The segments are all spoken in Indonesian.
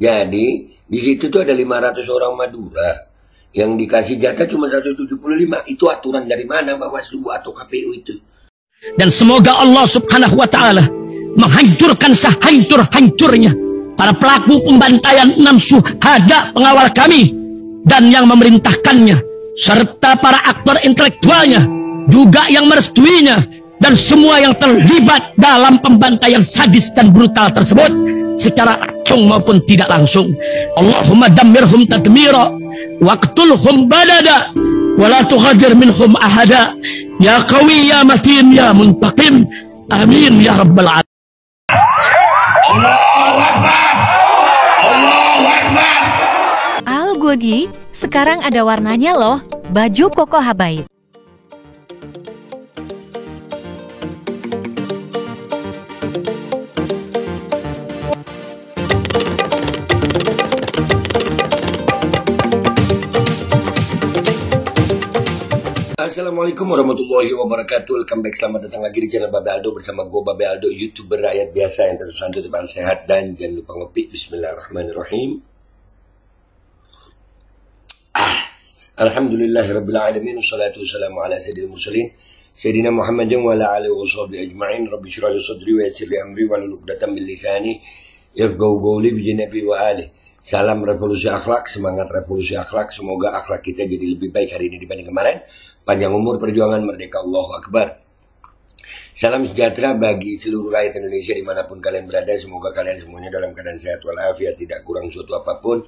Jadi di situ tuh ada 500 orang Madura yang dikasih jatah cuma 175. Itu aturan dari mana Bawaslu atau KPU itu? Dan semoga Allah Subhanahu wa taala menghancurkan sehancur-hancurnya para pelaku pembantaian 6 syuhada pengawal kami dan yang memerintahkannya, serta para aktor intelektualnya juga yang merestuinya, dan semua yang terlibat dalam pembantaian sadis dan brutal tersebut secara langsung maupun tidak langsung. Allahumma dammirhum tadmira waqtulhum balada wala tughadir minhum ahada ya qawi ya matin ya muntaqim amin ya rabbal alamin. Al GODHI sekarang ada warnanya loh, baju koko habaib. Assalamualaikum warahmatullahi wabarakatuh. Welcome back, selamat datang lagi di channel Babe Aldo bersama gue Babe Aldo, YouTuber rakyat biasa yang terus santun, tetap sehat, dan jangan lupa ngopi. Bismillahirrahmanirrahim. Alhamdulillahirrabbilalamin. Wassalatu wassalamu ala sayyidil mursalin Sayyidina Muhammadin wa ala alihi wa sahbihi ajma'in. Rabbi syrah li sadri wa yassir li amri wa hlul 'uqdatan min lisani yafqahu qawli bi janabi wa alihi. Salam revolusi akhlak, semangat revolusi akhlak. Semoga akhlak kita jadi lebih baik hari ini dibanding kemarin. Panjang umur perjuangan, merdeka, Allahu Akbar. Salam sejahtera bagi seluruh rakyat Indonesia dimanapun kalian berada. Semoga kalian semuanya dalam keadaan sehat walafiat, tidak kurang suatu apapun.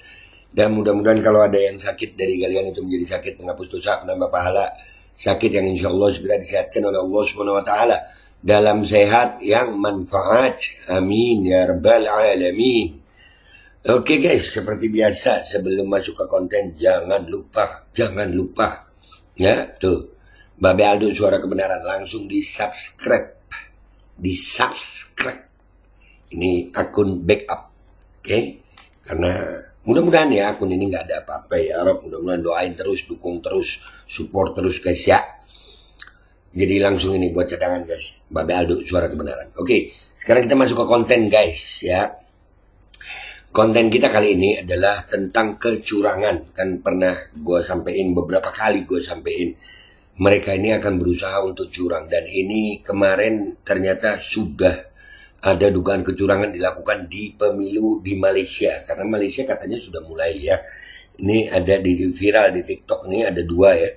Dan mudah-mudahan kalau ada yang sakit dari kalian itu menjadi sakit penghapus dosa, penambah pahala. Sakit yang insya Allah segera disehatkan oleh Allah Subhanahu Wa Taala dalam sehat yang manfaat. Amin ya rabbal alamin. Oke guys, seperti biasa sebelum masuk ke konten jangan lupa ya tuh Babe Aldo Suara Kebenaran langsung di subscribe ini akun backup, oke? Karena mudah-mudahan ya akun ini nggak ada apa-apa ya Rob, mudah-mudahan doain terus, dukung terus, support terus guys ya. Jadi langsung ini buat cadangan guys, Babe Aldo Suara Kebenaran. Oke, sekarang kita masuk ke konten guys ya. Konten kita kali ini adalah tentang kecurangan. Kan pernah gue sampein, beberapa kali gue sampein, mereka ini akan berusaha untuk curang. Dan ini kemarin ternyata sudah ada dugaan kecurangan dilakukan di pemilu di Malaysia. Karena Malaysia katanya sudah mulai ya. Ini ada di viral di TikTok, ini ada dua ya.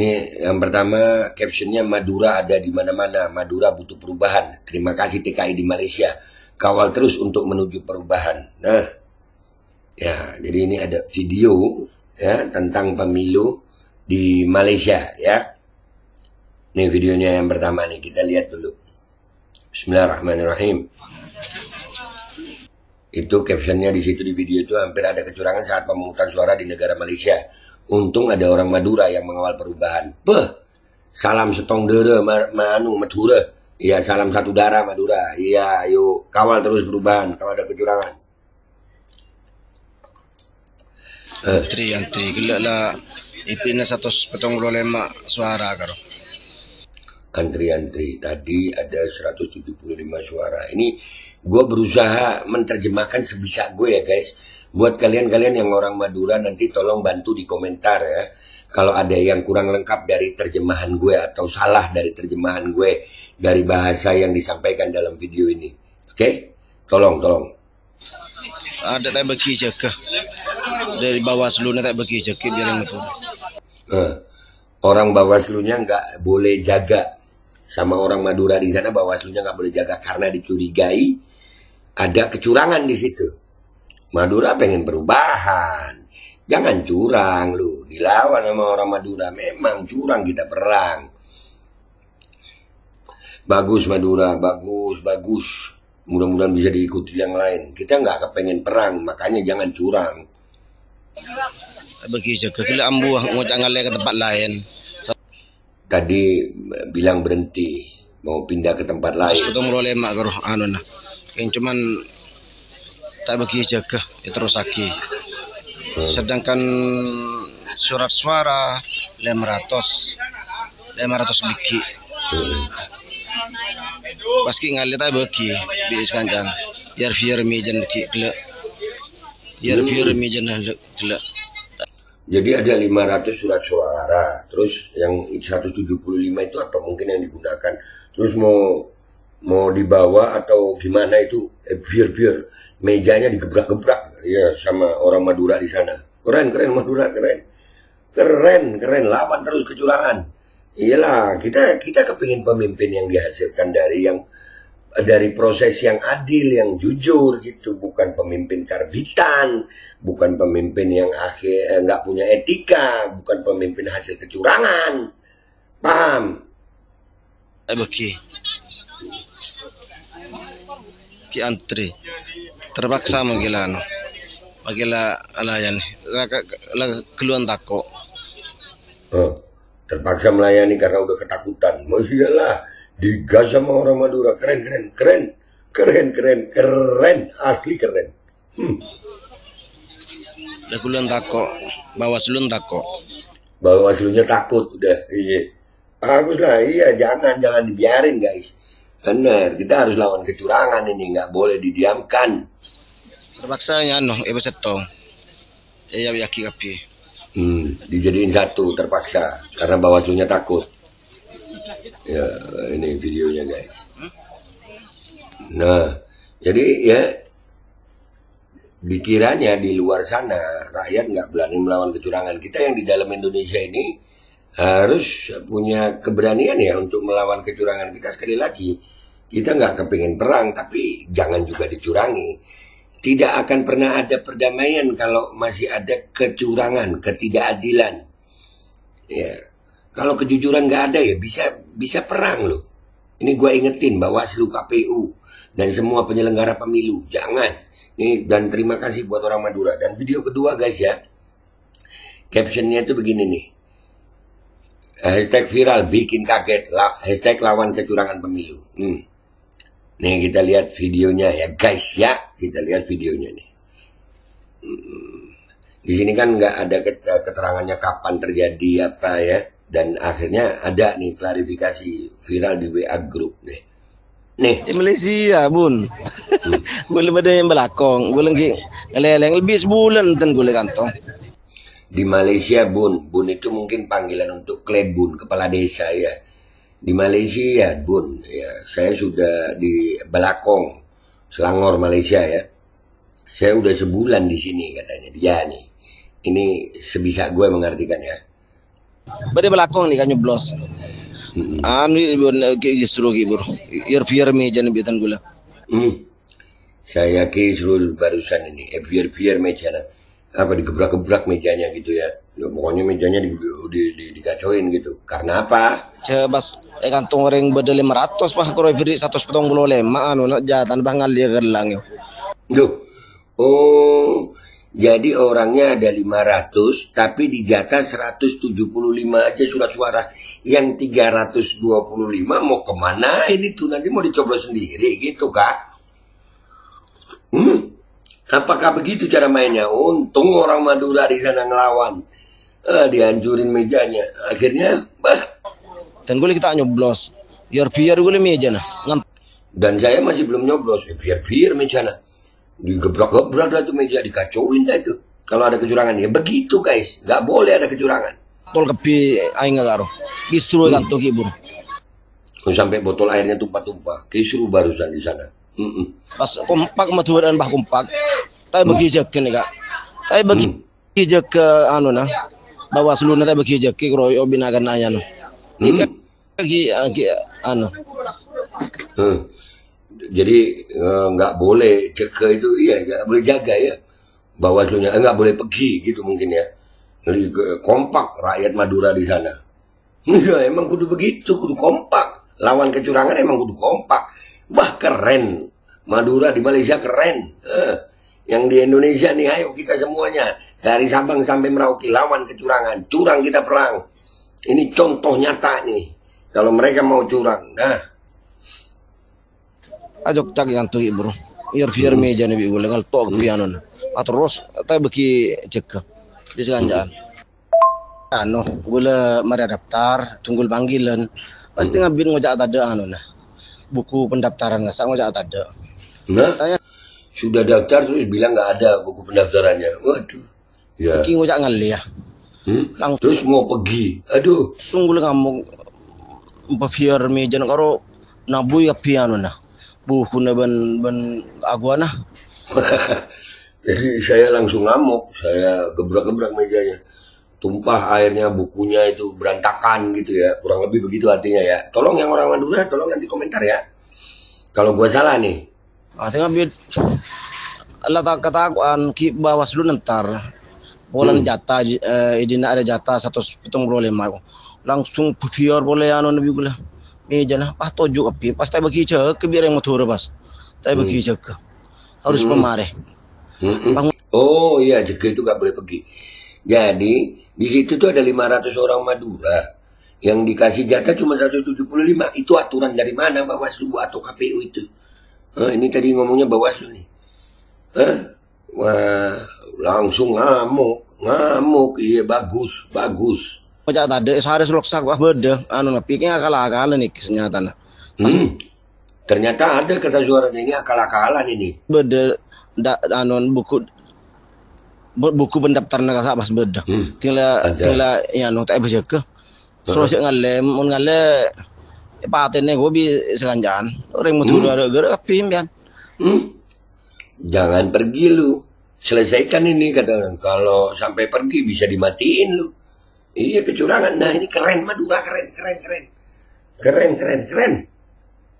Ini yang pertama captionnya, Madura ada di mana-mana, Madura butuh perubahan. Terima kasih TKI di Malaysia. Kawal terus untuk menuju perubahan. Nah, ya, jadi ini ada video ya tentang pemilu di Malaysia ya. Ini videonya yang pertama nih, kita lihat dulu. Bismillahirrahmanirrahim. Itu captionnya di situ, di video itu hampir ada kecurangan saat pemungutan suara di negara Malaysia. Untung ada orang Madura yang mengawal perubahan. Beh, salam setong dere manu Madura. Iya, salam satu darah Madura. Iya, yuk kawal terus perubahan kalau ada kecurangan. Antri gelaklah ipina 145 suara karo. Antri tadi ada 175 suara. Ini gue berusaha menerjemahkan sebisa gue ya guys. Buat kalian-kalian yang orang Madura nanti tolong bantu di komentar ya. Kalau ada yang kurang lengkap dari terjemahan gue atau salah dari terjemahan gue dari bahasa yang disampaikan dalam video ini, oke? Okay? Tolong. Ada tak bagi cakap dari Bawaslu nak tak bagi cakap biar itu. Orang Bawaslunya nggak boleh jaga, sama orang Madura di sana Bawaslunya nggak boleh jaga karena dicurigai ada kecurangan di situ. Madura pengen perubahan. Jangan curang lu, dilawan sama orang Madura. Memang curang kita perang. Bagus Madura, bagus. Mudah-mudahan bisa diikuti yang lain. Kita nggak kepengen perang, makanya jangan curang. Begitu, kekila ambuah mau canggale ke tempat lain. Tadi bilang berhenti, mau pindah ke tempat lain. Itu meroleh mak geroh anu nah. Cuman tak begitu ya terus sakit. Sedangkan surat suara 500 biki. Paski ngalita beki di Iskanjan. Biar mejen biki. biar Jadi ada 500 surat suara, terus yang 175 itu apa mungkin yang digunakan, terus mau dibawa atau gimana itu, biar mejanya digebrak-gebrak ya sama orang Madura di sana. Keren Madura, keren, lawan terus kecurangan. Iyalah, kita kepingin pemimpin yang dihasilkan dari proses yang adil, yang jujur gitu, bukan pemimpin karbitan, bukan pemimpin yang akhir nggak punya etika, bukan pemimpin hasil kecurangan, paham? Oke, ki antri terpaksa menggilano, menggila alayan, keluhan takut. Terpaksa melayani karena udah ketakutan, iyalah. Digas sama orang Madura, keren, asli keren. Lagulan takut, Bawaslu takut. Bawaslunya takut, udah, iya. Bagus lah, iya, jangan dibiarin guys. Bener, kita harus lawan kecurangan ini, nggak boleh didiamkan. Terpaksa ya, seto. Ya, yaki. Dijadiin satu, terpaksa, karena Bawaslunya takut. Ya, ini videonya guys. Nah, jadi ya dikiranya di luar sana rakyat nggak berani melawan kecurangan. Kita yang di dalam Indonesia ini harus punya keberanian ya untuk melawan kecurangan. Kita sekali lagi, kita nggak kepingin perang, tapi jangan juga dicurangi. Tidak akan pernah ada perdamaian kalau masih ada kecurangan, ketidakadilan. Ya. Kalau kejujuran nggak ada ya bisa perang loh. Ini gue ingetin Bawaslu, KPU dan semua penyelenggara pemilu, jangan. Nih, dan terima kasih buat orang Madura. Dan video kedua guys ya, captionnya tuh begini nih. Hashtag viral bikin kaget. Hashtag lawan kecurangan pemilu. Nih kita lihat videonya ya guys ya. Kita lihat videonya nih. Di sini kan nggak ada keterangannya kapan terjadi apa ya. Dan akhirnya ada nih klarifikasi viral di WA group nih. Di Malaysia bun, boleh ada yang Balakong, boleh yang lebih sebulan dan boleh kantong. Di Malaysia bun itu mungkin panggilan untuk klebun, kepala desa ya. Di Malaysia bun, ya saya sudah di Balakong, Selangor Malaysia ya. Saya udah sebulan di sini katanya dia nih. Ini sebisa gue mengartikan ya. Bade Balakong nih kan nyoblos. Anu disuruh gibur. Biar meja nih biatan gula. Saya ki suruh barusan ini. Biar meja nah. Apa digebrak-gebrak mejanya gitu ya. Pokoknya mejanya dikacauin gitu. Karena apa? Cebas kantong orang beda 500 mah karo beri 145 anu jatan bangal gerlang yo. Duh. Oh. Jadi orangnya ada 500, tapi dijatah 175 aja surat suara. Yang 325 mau kemana ini tuh, nanti mau dicoblos sendiri gitu kak. Apakah begitu cara mainnya? Untung orang Madura di sana ngelawan. Dihancurin mejanya. Akhirnya, bah. Dan gue kita nyoblos. Biar gue meja nah. Dan saya masih belum nyoblos. Biar meja nah. Digebrak-gebrak lah tuh meja, dikacauin lah itu. Kalau ada kecurangan ya begitu guys, nggak boleh ada kecurangan. Botol kepi air nggak karo, kisru kan tuh kibur. Sampai botol airnya tumpah-tumpah, kisru barusan di sana. Pas kompak maturan bah kompak, tapi bagi jeki nih kak, tapi bagi jeki anu nah, Bawaslu nanti bagi jeki kroyo binagan aja no. Ini kaki anu. Jadi nggak boleh ceka itu, iya nggak boleh jaga ya Bawaslunya, nggak boleh pergi gitu mungkin ya. Kompak rakyat Madura di sana. Ya emang kudu begitu, kudu kompak. Lawan kecurangan emang kudu kompak. Wah keren, Madura di Malaysia keren. Yang di Indonesia nih ayo kita semuanya dari Sabang sampai Merauke lawan kecurangan, curang kita perang. Ini contoh nyata nih. Kalau mereka mau curang, nah. Ajok tak yang tuh bro, biar meja nih bu, legal tok pianon, atau ros, tapi beki cekak, disengaja. Ano, gula mari daftar, tunggu panggilan, pasti ngambil ngajak ada ano nah, buku pendaftaran nggak sang ngajak ada. Nah, sudah daftar terus bilang nggak ada buku pendaftarannya. Waduh. Ya. Pergi ngocak ngali ya. Langsung. Terus mau pergi. Aduh. Sungguh kamu biar meja karo nabu ya piano nah. Buhuna ben aku nah. Jadi saya langsung ngamuk, saya gebrak-gebrak mejanya. Tumpah airnya, bukunya itu berantakan gitu ya, kurang lebih begitu artinya ya. Tolong yang orang Madura, tolong nanti komentar ya. Kalau gua salah nih. Artinya letak ketakuan ki Bawaslu ntar, bolan jatah, idina ada jatah 175 aku. Langsung biar boleh anu nabi gula, meja lah, pas tojuk api, pas tak bagi cek, biar yang Madura pas, tak bagi cek, harus pemareh. Oh iya, jeke itu gak boleh pergi. Jadi di situ tuh ada 500 orang Madura yang dikasih jatah cuma 175. Itu aturan dari mana Bawaslu atau KPU itu? Ini tadi ngomongnya Bawaslu nih. Wah, langsung ngamuk. Iya bagus. Macam tadi sehari seloksak wah beda. Anu pikirnya akal-akalan nih kesenyatan. Ternyata ada kata suaranya ini akal-akalan ini. Beda. Anon buku pendaftaran kasar pas beda. Tinggal yang tak baca ke. Terus ngalem, ngalem patennya gue bisa kancan. Orang Madura gara-gara pimpinan. Jangan pergi lu, selesaikan ini kadang-kadang. Kalau sampai pergi bisa dimatiin lu. Iya kecurangan. Nah ini keren Madura keren.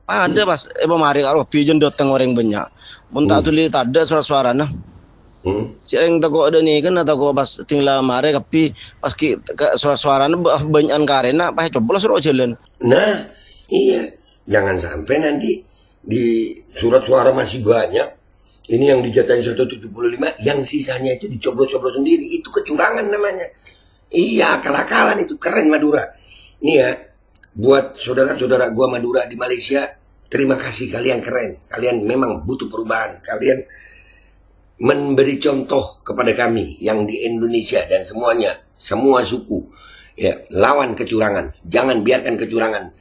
Ada pas, mari kalau pijen datang orang banyak. Muntah tulis ada suara-suara nah. Si yang takut ada nih kan takut pas tinggal mari tapi pas suara-suara banyakan karena pas coba suruh jalan. Nah, iya. Jangan sampai nanti di surat suara masih banyak. Ini yang dijatahin 175, yang sisanya itu dicoblos-coblos sendiri. Itu kecurangan namanya. Iya, akal-akalan itu keren Madura. Nih ya. Buat saudara-saudara gua Madura di Malaysia, terima kasih kalian keren. Kalian memang butuh perubahan. Kalian memberi contoh kepada kami yang di Indonesia dan semuanya, semua suku. Ya, lawan kecurangan. Jangan biarkan kecurangan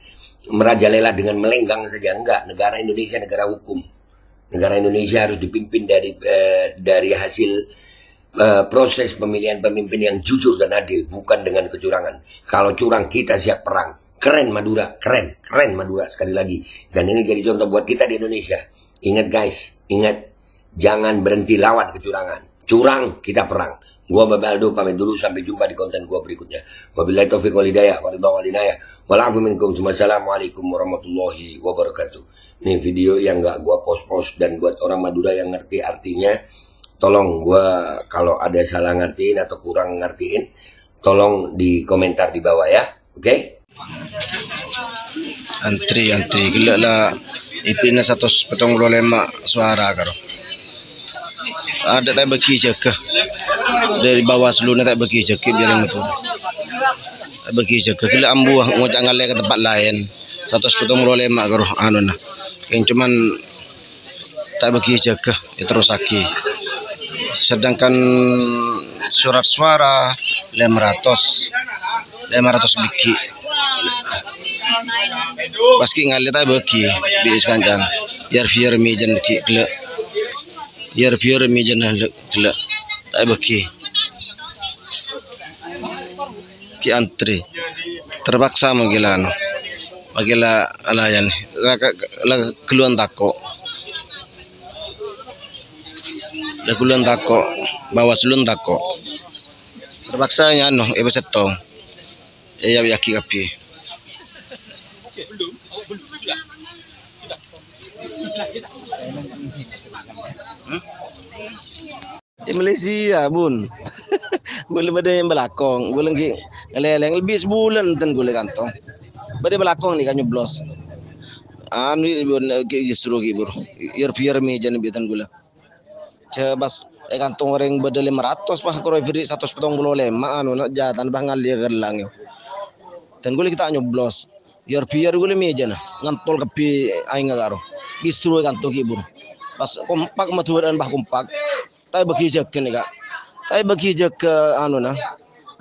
merajalela dengan melenggang saja. Enggak, negara Indonesia negara hukum. Negara Indonesia harus dipimpin dari hasil proses pemilihan pemimpin yang jujur dan adil, bukan dengan kecurangan. Kalau curang kita siap perang. Keren Madura, keren Madura sekali lagi. Dan ini jadi contoh buat kita di Indonesia. Ingat guys, ingat. Jangan berhenti lawan kecurangan. Curang, kita perang. Gua Babaldo pamit dulu, sampai jumpa di konten gua berikutnya. Wabillahi taufiq wal hidayah, wal-afu minkum. Assalamualaikum warahmatullahi wabarakatuh. Ini video yang gak gua post-post. Dan buat orang Madura yang ngerti artinya, tolong gua kalau ada salah ngertiin atau kurang ngertiin, tolong di komentar di bawah ya. Oke? Antri gelak lah ipina 175 suara karo ada tak bagi jaga dari Bawaslu tak bagi jaga biar betul tak bagi jaga gelak ambuah ngocak ngalih ke tempat lain 175 karo anu nah yang cuman tak bagi jaga terus lagi sedangkan surat suara 500 biki paski ngali tak beki di iskancan biar mejen kelak biar mejen kelak tak beki ki antri terpaksa mengilano bagila alayan keluan tako Bawaslu tako terpaksa nyano ibu setong iya yaki kapi belum sudah di Malaysia bun boleh pada yang Balakong boleh ngeleng lebih sebulan ten boleh kantong pada Balakong ni kan nyoblos anu disuruh gibur biar meja ni biatan gula cebas kantong orang beda 500 mah kalau beri 175 anu nak jatan bangal dia gerlang dan gue kita nyoblos biar gue meja nah ngantol kepi aing karo disuruh kantong gibur pas kompak maduran bah kompak tai bagi jeken kak tai bagi jek anu nah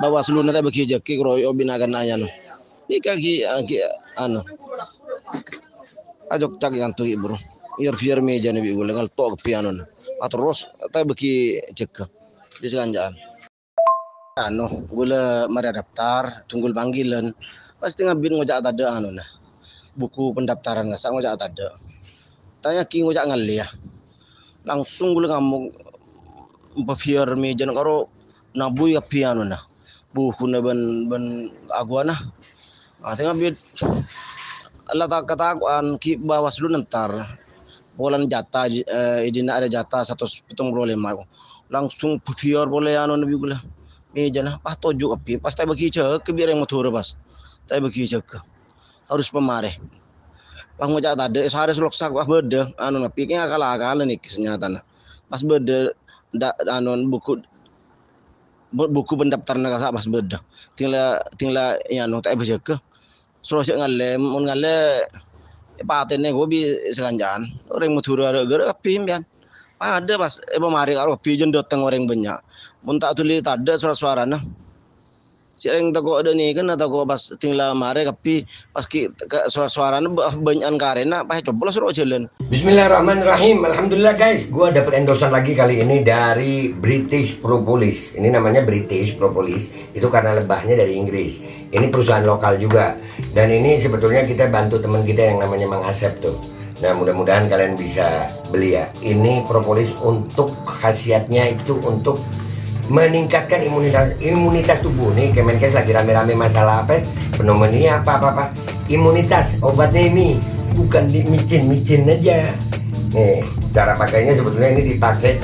Bawaslu na tai bagi jek royo binagan ayan ni kaki anu ajok tak kantong gibur biar meja ni bi gue ngal tok kepi anu terus tapi bagi jaga di selanjaan. Anu, gula mari daftar, tunggul panggilan. Pasti ngabin ngojak tade anu nah. Buku pendaftaran nasa ngojak tade. Tanya ki ngojak ngali ya. Langsung gula ngamuk paviar mejan karo nabu ya piano nah. Buku na ben aguana. Ah tengah bid Allah tak katakan ki Bawaslu nentar. Bolan jatah idina ada jatah 175. Langsung paviar boleh anu nabi gula. Jangan pas tojuk api, pas tak bagi cek biar yang motor pas, tak bagi cek harus pemareh. Pas ngajak tadi, sehari seloksak pas beda, anu napi kaya akal-akal nih kesenyatan. Pas beda, anu buku pendaftaran negara pas beda. Tinggal ya anu tak bagi cek. Selosik ngalem, ngalem patennya gue bi seganjaan. Orang motor ada gerak api mian. Ada pas pemarik karo pijen dateng orang banyak. Mun tak tuli tada suara-suara nah. Si yang toko ada nih kan atau pas tinggal mare tapi pas ki suara-suara banyakan karena pas coba suruh jalan. Bismillahirrahmanirrahim. Alhamdulillah guys, gua dapat endorsean lagi kali ini dari British Propolis. Ini namanya British Propolis. Itu karena lebahnya dari Inggris. Ini perusahaan lokal juga. Dan ini sebetulnya kita bantu teman kita yang namanya Mang Asep tuh. Nah mudah-mudahan kalian bisa beli ya. Ini propolis untuk khasiatnya itu untuk meningkatkan imunitas tubuh. Nih Kemenkes lagi rame-rame masalah apa? Pneumonia apa-apa. Imunitas, obatnya ini bukan di micin-micin aja. Nih cara pakainya sebetulnya ini dipakai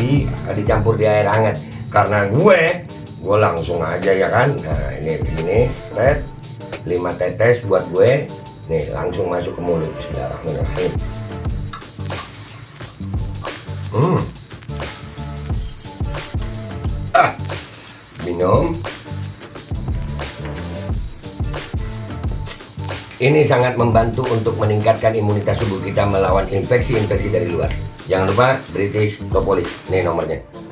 dicampur di air hangat. Karena gue langsung aja ya kan. Nah ini seret 5 tetes buat gue. Nih langsung masuk ke mulut. Bismillahirrahmanirrahim. Minum. Ini sangat membantu untuk meningkatkan imunitas tubuh kita melawan infeksi dari luar. Jangan lupa British Propolis. Nih nomornya.